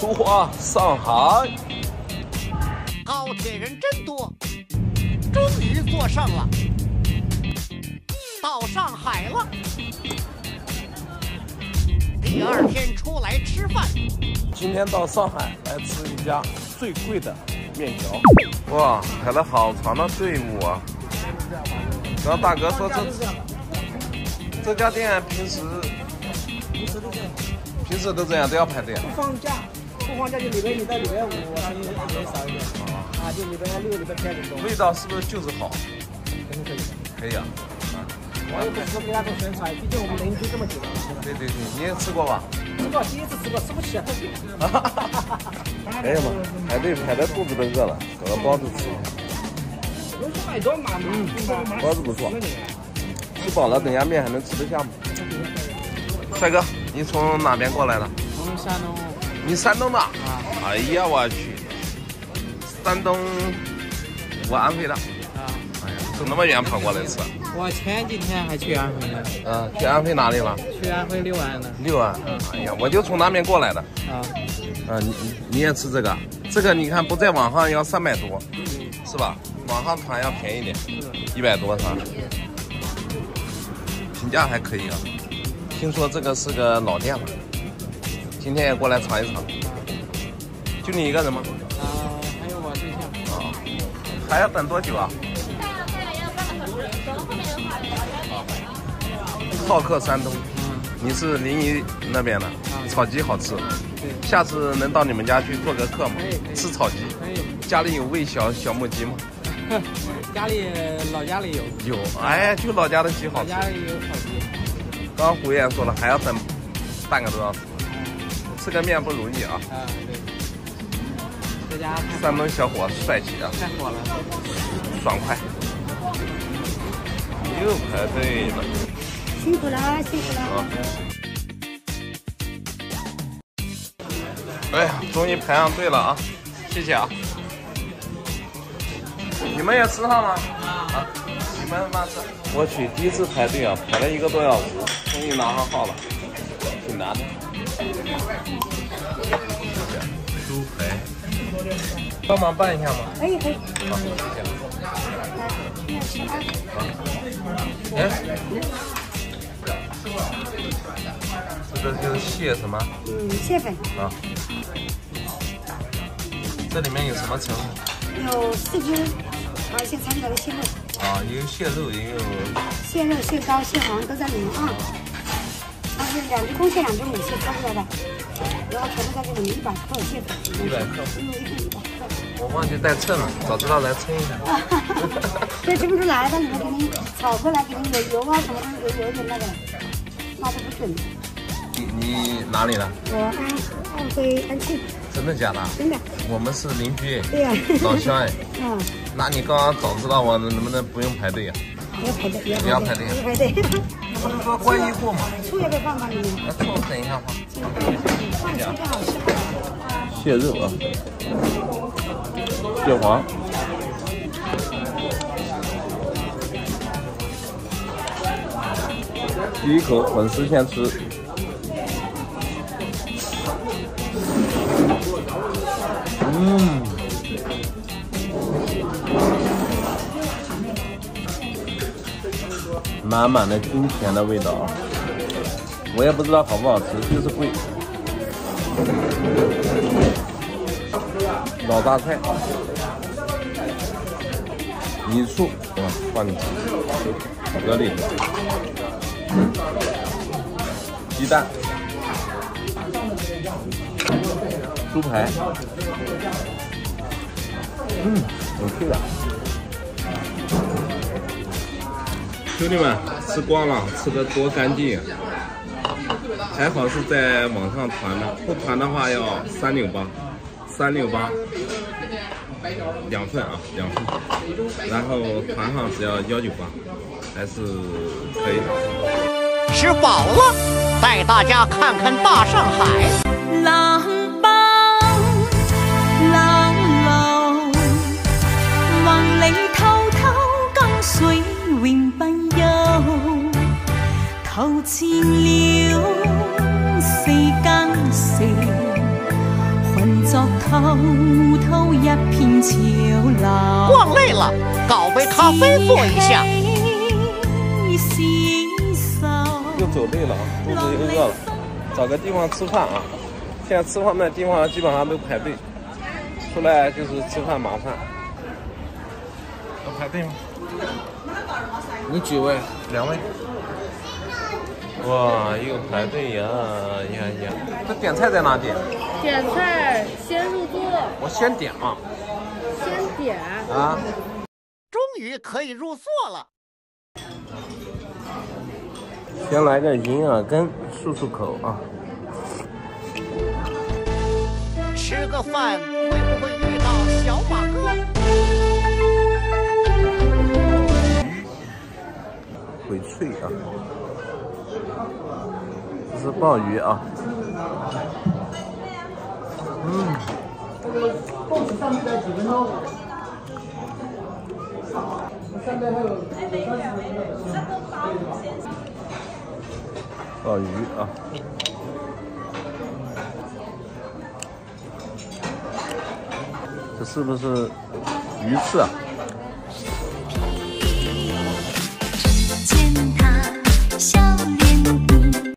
出发上海。高铁人真多，终于坐上了，到上海了。第二天出来吃饭，今天到上海来吃一家最贵的面条。哇，排了好长的队伍啊！然后大哥说这家店平时都这样，都要排队。不放假就礼拜一到礼拜五，生意少一点。啊，就礼拜六、礼拜天这种。味道是不是就是好？肯定可以。可以啊。我也不是给大家宣传，毕竟我们邻居这么久了。对，你也吃过吧？吃过，第一次吃过，吃不起啊。哎呀妈，排队排的肚子都饿了，找个包子吃一下。包子不错，吃饱了等下面还能吃得下吗？帅哥，你从哪边过来的？从山东。你山东的？啊。哎呀，我去！山东，我安徽的。啊。哎呀，走那么远跑过来吃。我前几天还去安徽呢。嗯，去安徽哪里了？去安徽六安呢。六安。哎呀，我就从那边过来的。啊。嗯，你也吃这个？这个你看不在网上要300多，是吧？网上团要便宜点，100多是吧？评价还可以啊。听说这个是个老店了，今天也过来尝一尝。就你一个人吗？啊，还有我对象。啊，还要等多久啊？好客山东，你是临沂那边的，炒鸡好吃。下次能到你们家去做个客吗？吃炒鸡。家里有喂小母鸡吗？家里老家里有。哎，就老家的鸡好吃。老家里有炒鸡。刚胡言说了，还要等半个多小时，吃个面不容易啊！啊，对，这家山东小伙帅气啊，太火了，爽快，又排队了，辛苦了，辛苦了。哎呀，终于排上队了啊！谢谢啊！你们也吃上了啊？你们慢吃。我去，第一次排队啊，排了1个多小时，终于拿上号了，挺难的。猪排，帮忙拌一下吗？可以。好，谢谢。哎，这就是蟹什么？蟹粉。啊。这里面有什么成分？有4只，还有一些掺杂的蟹肉。啊，也有蟹肉，也有蟹肉、蟹膏、蟹黄都在里面啊。它是2只公蟹，2只母蟹挑出来的，然后全部在这里100克蟹粉。100克。100克。我忘记带秤了，早知道来称一下。这称不出来的，里面给你炒过来，给你有油啊什么的，有点那个，那都不准。你哪里的？我安徽安庆。真的假的？真的。我们是邻居。对呀。老乡哎。嗯。那你刚刚早知道我能不能不用排队呀？不要排队。不是说关一户吗？醋也得放到里面。那醋等一下放。蟹肉啊，蟹黄。第一口粉丝先吃。满满的金钱的味道啊！我也不知道好不好吃，就是贵。老大菜，米醋啊，放进去，蛤蜊，鸡蛋，猪排，有趣的。兄弟们，吃光了，吃得多干净啊！还好是在网上团的，不团的话要368，2份啊，2份，然后团上只要198，还是可以的。吃饱了，带大家看看大上海。浪奔浪流，望你滔滔江水永不。好似了世間事，作偷偷一片潮流。逛累了，搞杯咖啡坐一下。又走累了，肚子又饿了，找个地方吃饭啊！现在吃饭的地方基本上都排队，出来就是吃饭麻烦。要排队吗？你几位？2位。 哇，又排队呀！呀，这点菜在哪点？点菜先入座。我先点啊。先点啊！终于可以入座了。先来个银耳羹漱漱口啊。吃个饭会不会遇到小马哥？翡翠啊。 这是鲍鱼啊，鲍鱼啊，这是不是鱼翅啊？ 像